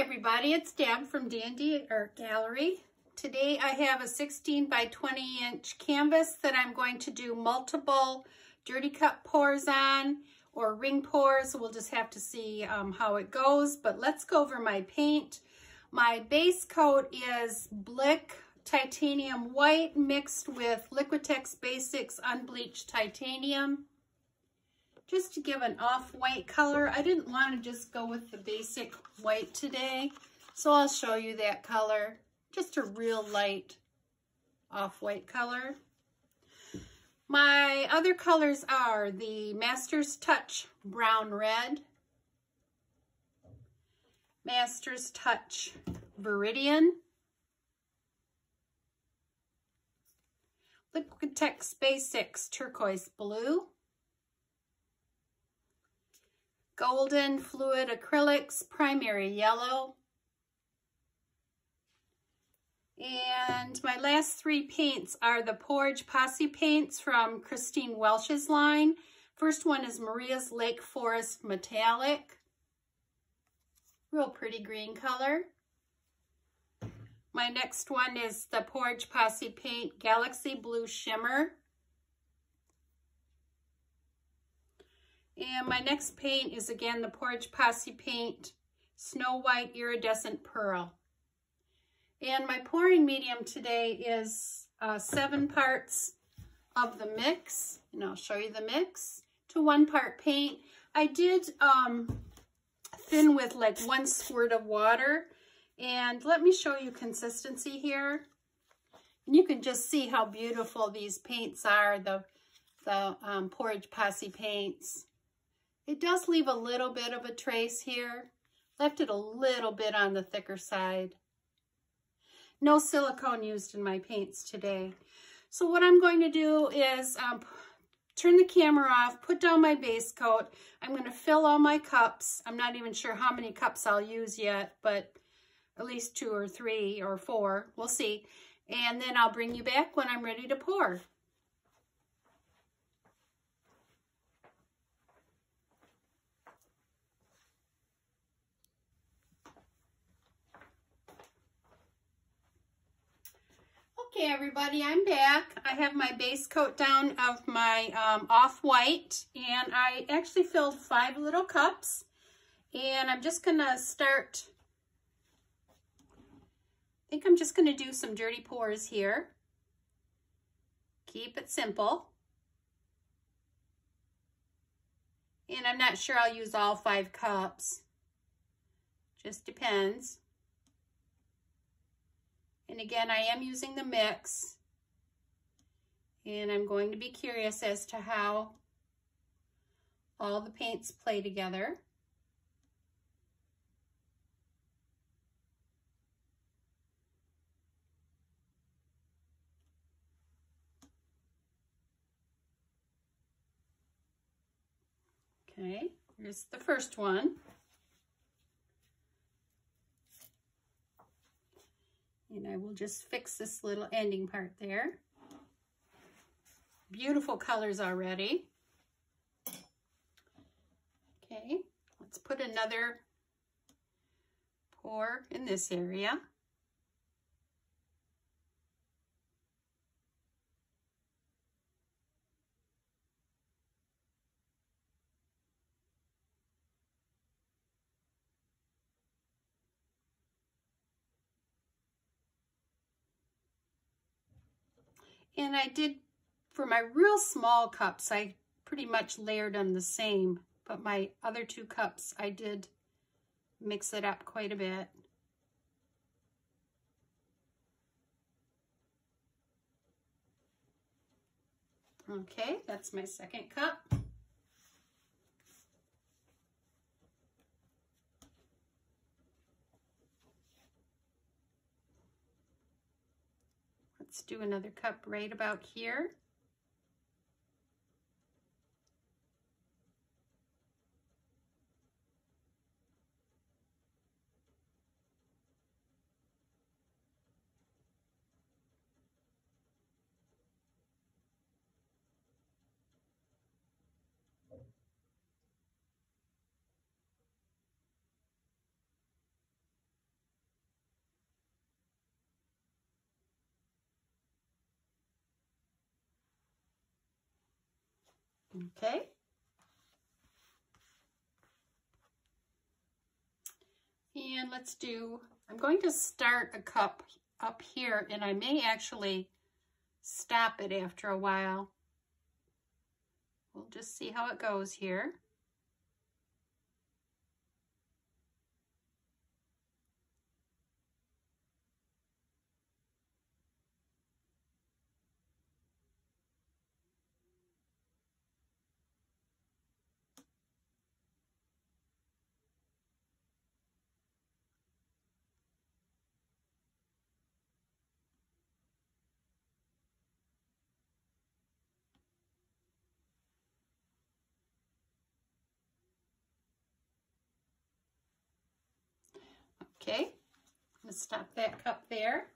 Hi everybody, it's Deb from Dandy Art Gallery. Today I have a 16 by 20 inch canvas that I'm going to do multiple dirty cup pours on or ring pours. We'll just have to see how it goes, but let's go over my paint. My base coat is Blick Titanium White mixed with Liquitex Basics Unbleached Titanium. Just to give an off-white color. I didn't want to just go with the basic white today, so I'll show you that color. Just a real light off-white color. My other colors are the Master's Touch Brown Red, Master's Touch Viridian, Liquitex Basics Turquoise Blue, Golden Fluid Acrylics Primary Yellow. And my last three paints are the Pourage Posse Paints from Christine Welsh's line. First one is Maria's Lake Forest Metallic. Real pretty green color. My next one is the Pourage Posse Paint Galaxy Blue Shimmer. And my next paint is again the Pourage Posse Paint Snow White Iridescent Pearl. And my pouring medium today is 7 parts of the mix, and I'll show you the mix, to 1 part paint. I did thin with like 1 squirt of water, and let me show you consistency here. And you can just see how beautiful these paints are, the Pourage Posse Paints. It does leave a little bit of a trace here. Left it a little bit on the thicker side. No silicone used in my paints today. So what I'm going to do is turn the camera off, put down my base coat. I'm going to fill all my cups. I'm not even sure how many cups I'll use yet, but at least 2 or 3 or 4. We'll see. And then I'll bring you back when I'm ready to pour. Hey everybody, I'm back. I have my base coat down of my off-white, and I actually filled 5 little cups, and I'm just gonna start. I think I'm just gonna do some dirty pours here. Keep it simple. And I'm not sure I'll use all 5 cups. Just depends. And again, I am using the mix, and I'm going to be curious as to how all the paints play together. Okay, here's the first one. And I will just fix this little ending part there. Beautiful colors already. Okay, let's put another pour in this area. And I did, for my real small cups, I pretty much layered them the same, but my other 2 cups, I did mix it up quite a bit. Okay, that's my second cup. Let's do another cup right about here. Okay. And let's do, I'm going to start a cup up here, and I may actually stop it after a while. We'll just see how it goes here. Okay, I'm going to stop that cup there.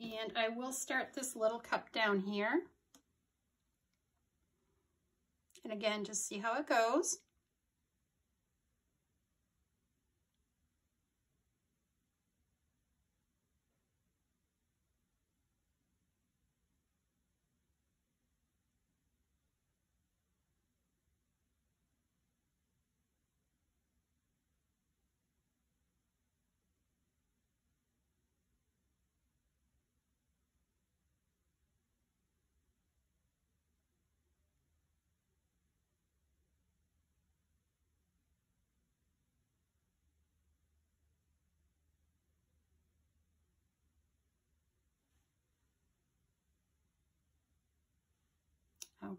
And I will start this little cup down here. And again, just see how it goes.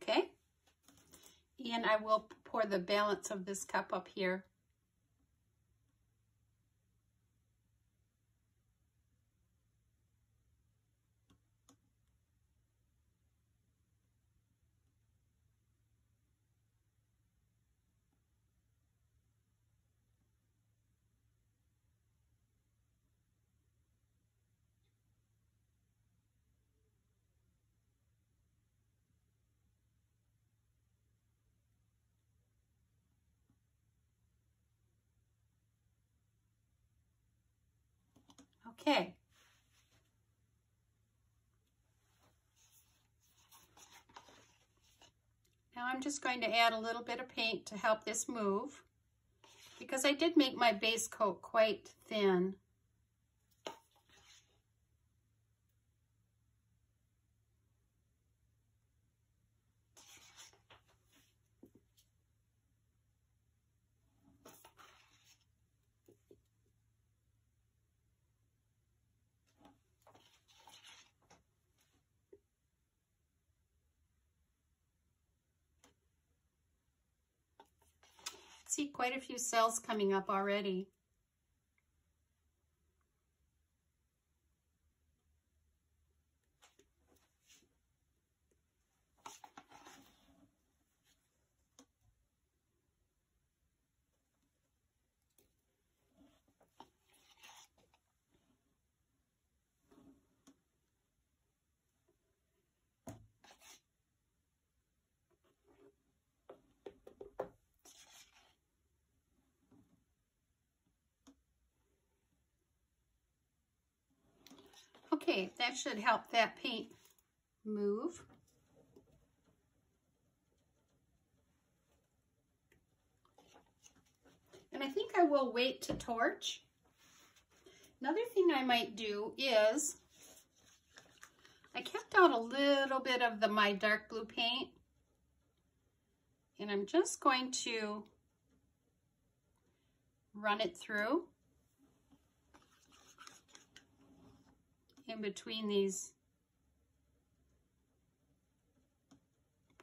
Okay, and I will pour the balance of this cup up here. Okay. Now I'm just going to add a little bit of paint to help this move, because I did make my base coat quite thin. See quite a few cells coming up already. Okay, that should help that paint move. And I think I will wait to torch. Another thing I might do is, I kept out a little bit of my dark blue paint, and I'm just going to run it through in between these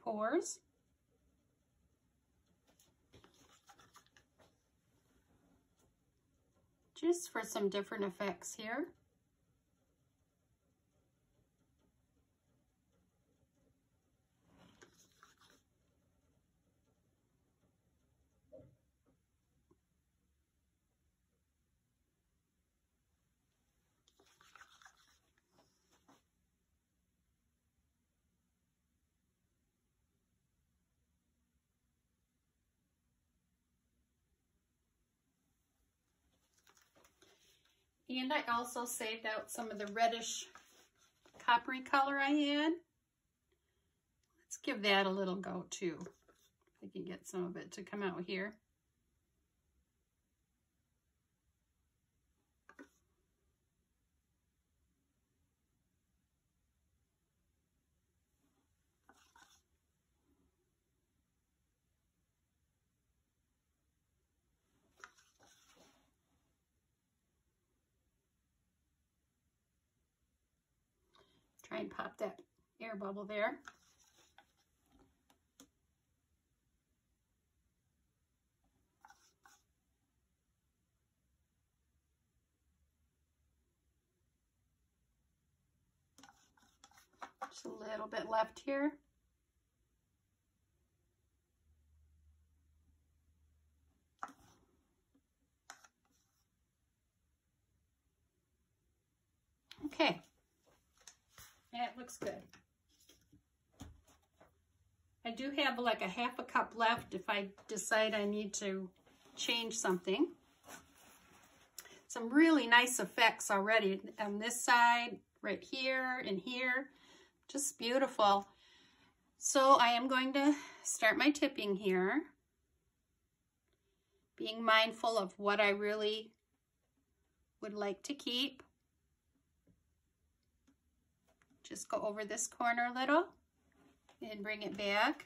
pores. Just for some different effects here. And I also saved out some of the reddish coppery color I had. Let's give that a little go too. If I can get some of it to come out here. Try and pop that air bubble there. Just a little bit left here. Okay. That looks good. I do have like a half a cup left if I decide I need to change something. Some really nice effects already on this side, right here and here. Just beautiful. So I am going to start my tipping here. Being mindful of what I really would like to keep. Just go over this corner a little and bring it back.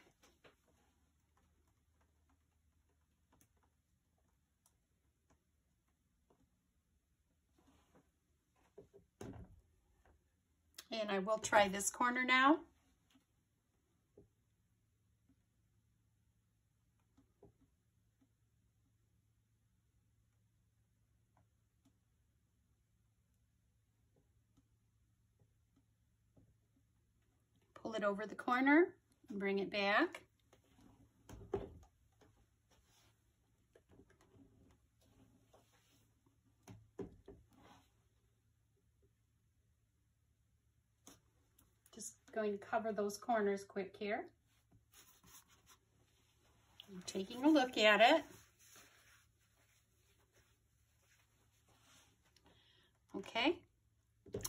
And I will try this corner now. Pull it over the corner and bring it back. Just going to cover those corners quick here. I'm taking a look at it. Okay,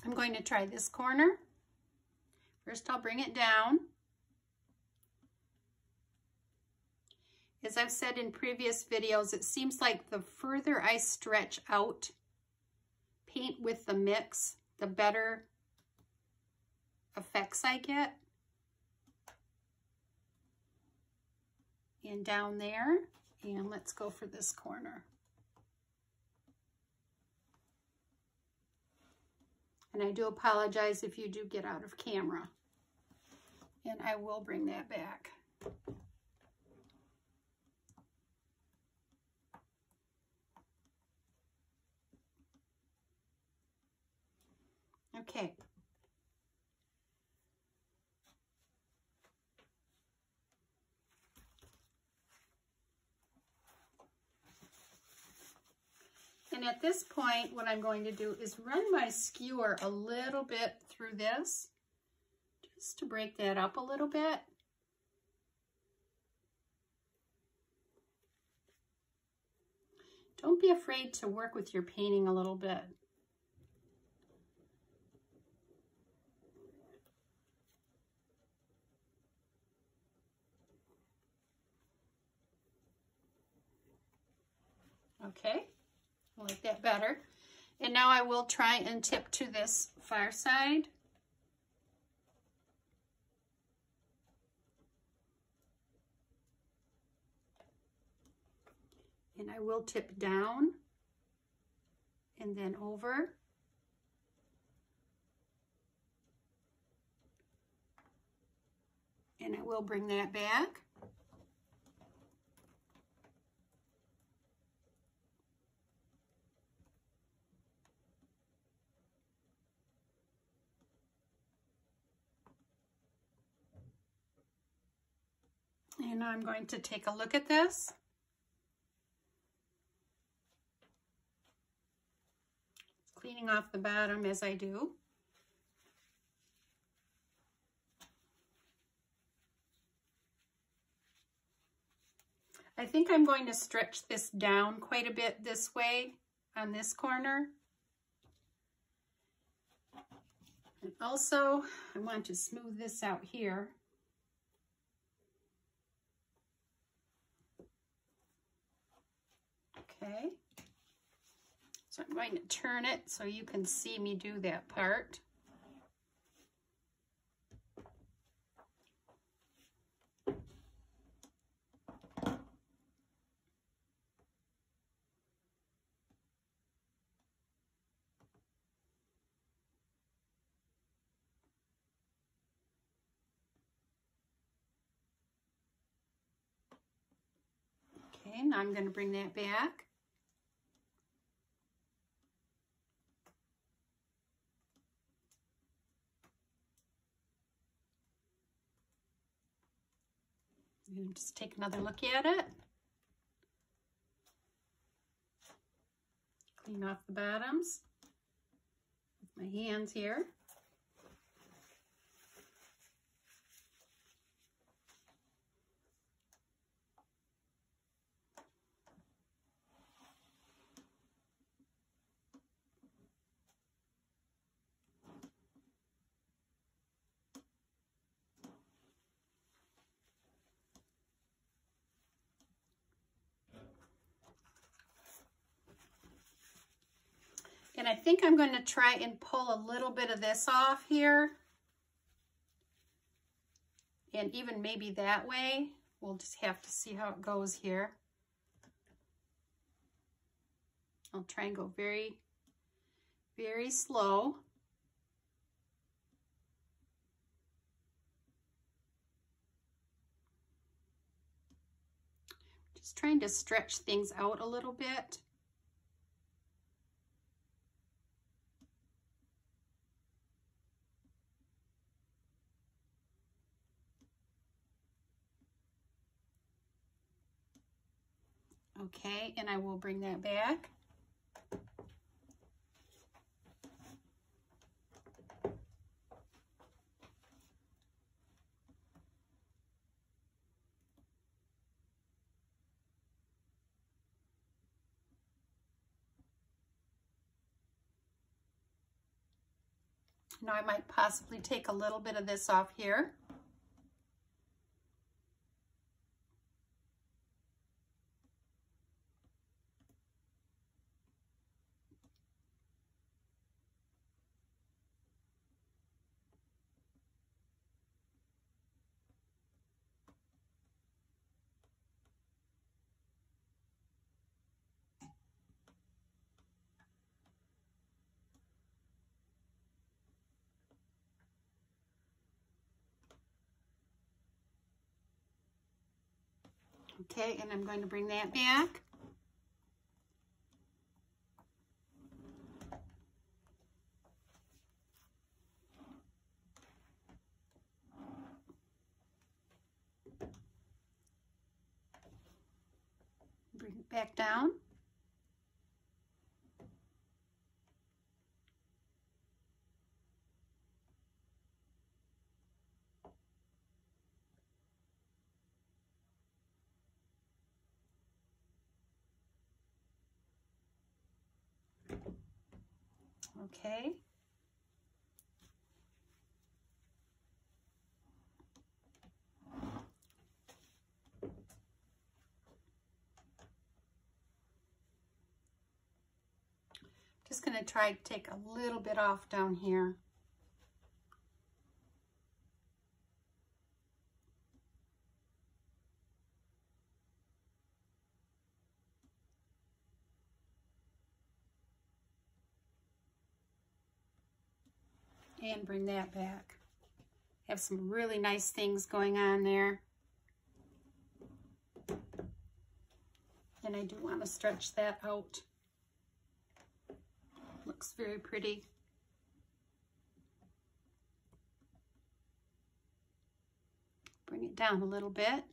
I'm going to try this corner. First, I'll bring it down. As I've said in previous videos, it seems like the further I stretch out paint with the mix, the better effects I get. And down there, and let's go for this corner. And I do apologize if you do get out of camera. And I will bring that back. Okay. And at this point, what I'm going to do is run my skewer a little bit through this, just to break that up a little bit. Don't be afraid to work with your painting a little bit. Okay. I like that better. And now I will try and tip to this far side. And I will tip down and then over. And I will bring that back. And I'm going to take a look at this. Cleaning off the bottom as I do. I think I'm going to stretch this down quite a bit this way on this corner. And also, I want to smooth this out here. Okay. So I'm going to turn it so you can see me do that part. Okay, now I'm going to bring that back. And just take another look at it. Clean off the bottoms with my hands here. And I think I'm going to try and pull a little bit of this off here. And even maybe that way, we'll just have to see how it goes here. I'll try and go very, very slow. Just trying to stretch things out a little bit. Okay, and I will bring that back. Now I might possibly take a little bit of this off here. Okay, and I'm going to bring that back. Bring it back down. Okay. Just going to try to take a little bit off down here. And bring that back. Have some really nice things going on there. And I do want to stretch that out. Looks very pretty. Bring it down a little bit.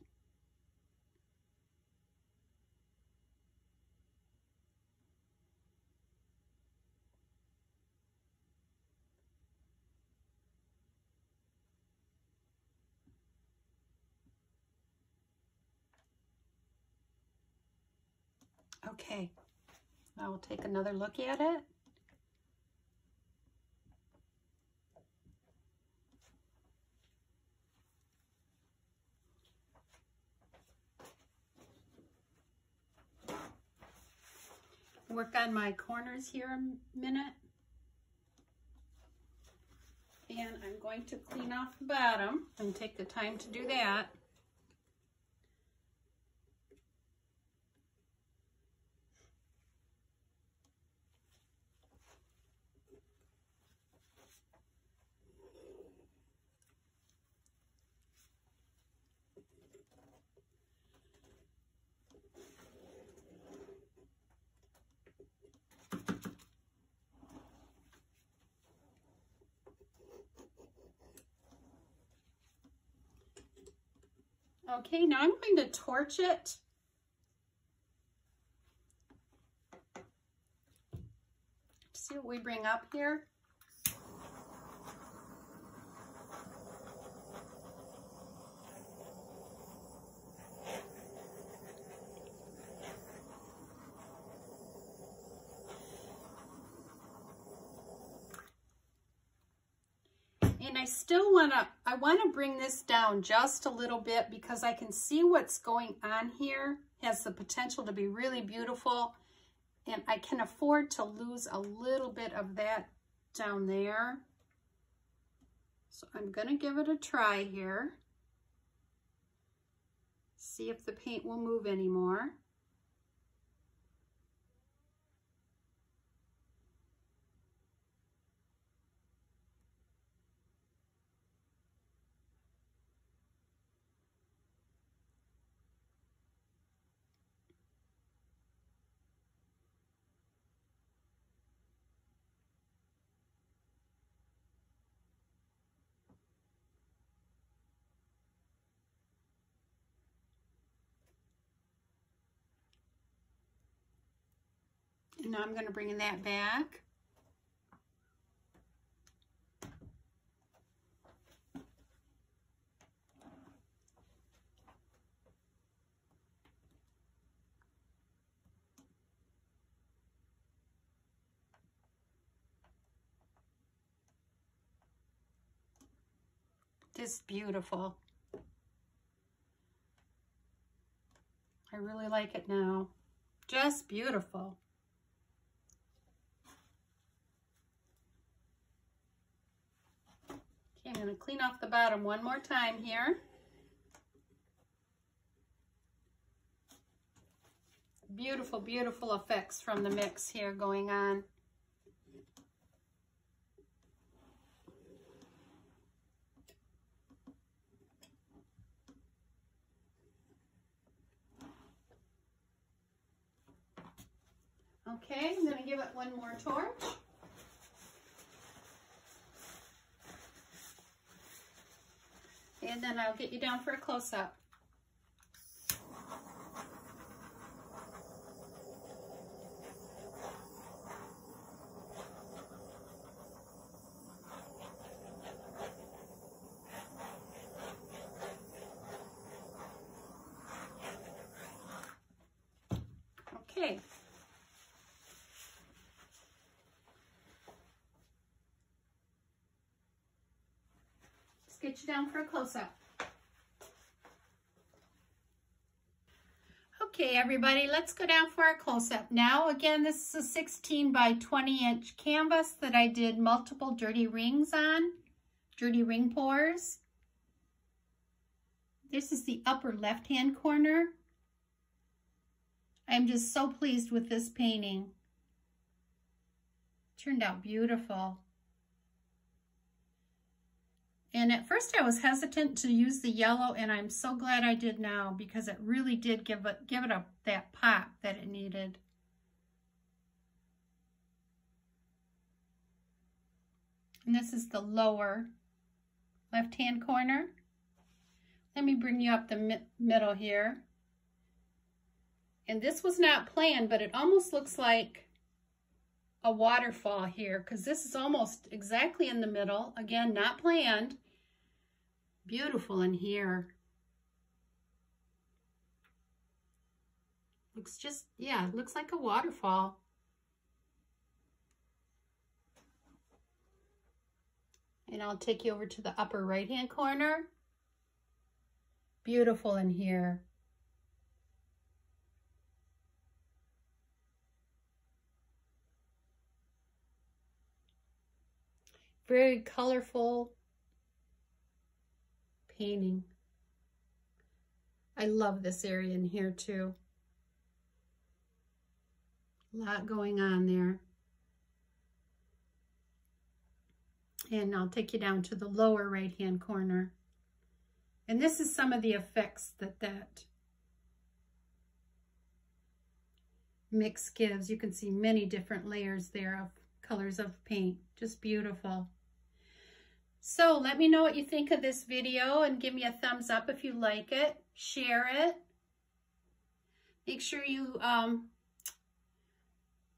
Okay, now we'll take another look at it. work on my corners here a minute. And I'm going to clean off the bottom and take the time to do that. Okay, now I'm going to torch it. See what we bring up here. And I still want to bring this down just a little bit because I can see what's going on here. It has the potential to be really beautiful. And I can afford to lose a little bit of that down there. So I'm going to give it a try here. See if the paint will move anymore. And now I'm going to bring that back. This is beautiful. I really like it now. Just beautiful. I'm going to clean off the bottom one more time here. Beautiful, beautiful effects from the mix here going on. Okay, I'm going to give it one more torch. And then I'll get you down for a close-up. Okay. Get you down for a close-up. Okay, everybody, let's go down for our close-up. Now, again, this is a 16-by-20-inch canvas that I did multiple dirty rings on, dirty ring pours. This is the upper left-hand corner. I'm just so pleased with this painting. Turned out beautiful. And at first I was hesitant to use the yellow, and I'm so glad I did now because it really did give it that pop that it needed. And this is the lower left-hand corner. Let me bring you up the middle here. And this was not planned, but it almost looks like a waterfall here because this is almost exactly in the middle. Again, not planned. Beautiful in here. Looks just, yeah, it looks like a waterfall. And I'll take you over to the upper right-hand corner. Beautiful in here. Very colorful painting. I love this area in here too. A lot going on there. And I'll take you down to the lower right-hand corner. And this is some of the effects that that mix gives. You can see many different layers there of colors of paint. Just beautiful. So let me know what you think of this video and give me a thumbs up if you like it. Share it. Make sure you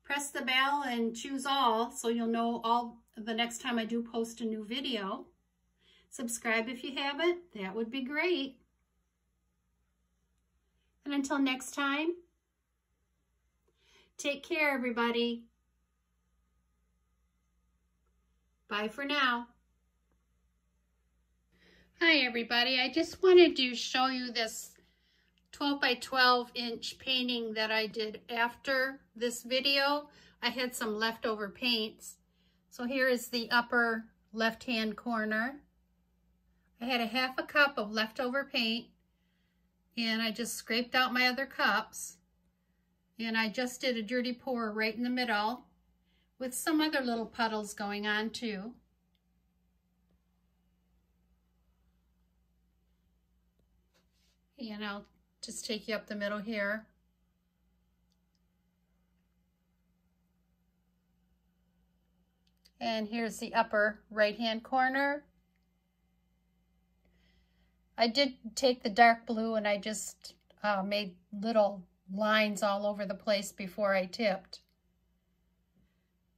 press the bell and choose all so you'll know all the next time I do post a new video. Subscribe if you haven't. That would be great. And until next time, take care, everybody. Bye for now. Hi, everybody. I just wanted to show you this 12 by 12 inch painting that I did after this video. I had some leftover paints. So here is the upper left-hand corner. I had a half a cup of leftover paint, and I just scraped out my other cups, and I just did a dirty pour right in the middle with some other little puddles going on too. And I'll just take you up the middle here. And here's the upper right-hand corner. I did take the dark blue and I just made little lines all over the place before I tipped.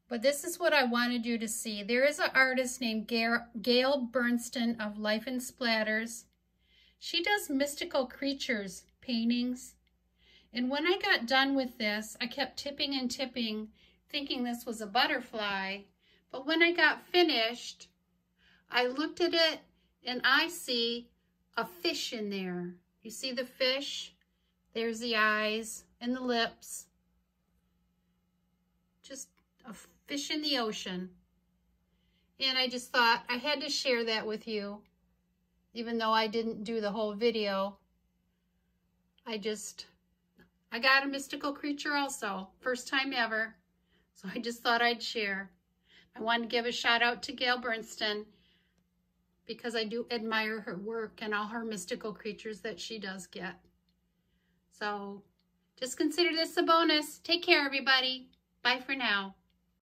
But this is what I wanted you to see. There is an artist named Gail Bernstein of Life and Splatters. She does mystical creatures paintings. And when I got done with this, I kept tipping and tipping, thinking this was a butterfly. But when I got finished, I looked at it and I see a fish in there. You see the fish? There's the eyes and the lips. Just a fish in the ocean. And I just thought I had to share that with you. Even though I didn't do the whole video, I got a mystical creature also. First time ever. So I just thought I'd share. I wanted to give a shout out to Gail Bernstein because I do admire her work and all her mystical creatures that she does get. So just consider this a bonus. Take care, everybody. Bye for now.